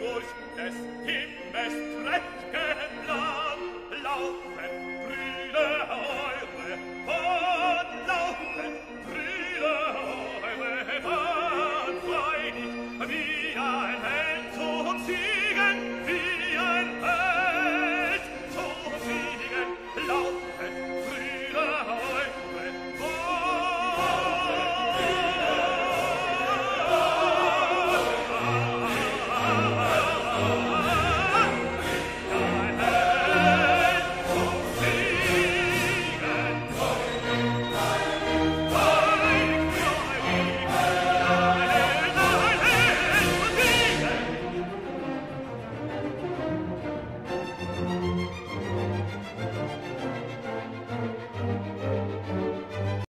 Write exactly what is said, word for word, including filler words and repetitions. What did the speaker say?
durch des Himmels Trächtenland laufen Brüder auf.